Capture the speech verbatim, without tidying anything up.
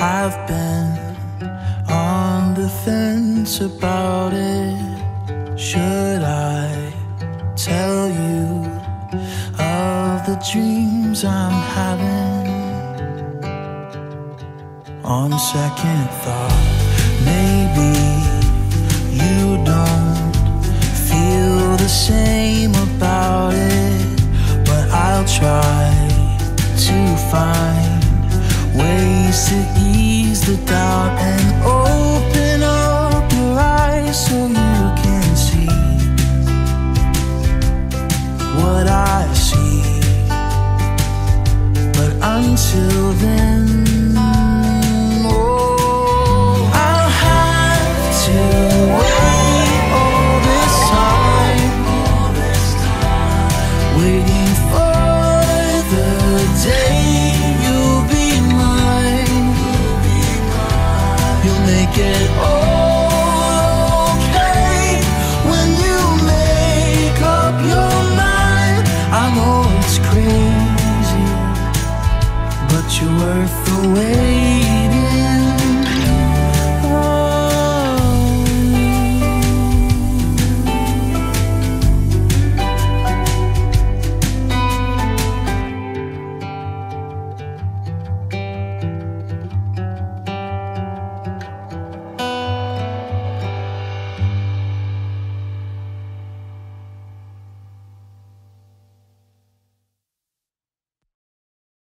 I've been on the fence about it. Should I tell you of the dreams I'm having? On second thought, maybe you don't feel the same about it, but I'll try to find ways to ease the doubt and open up your eyes so you can see what I see. But until then, make it okay when you make up your mind. I know it's crazy, but you're worth the wait.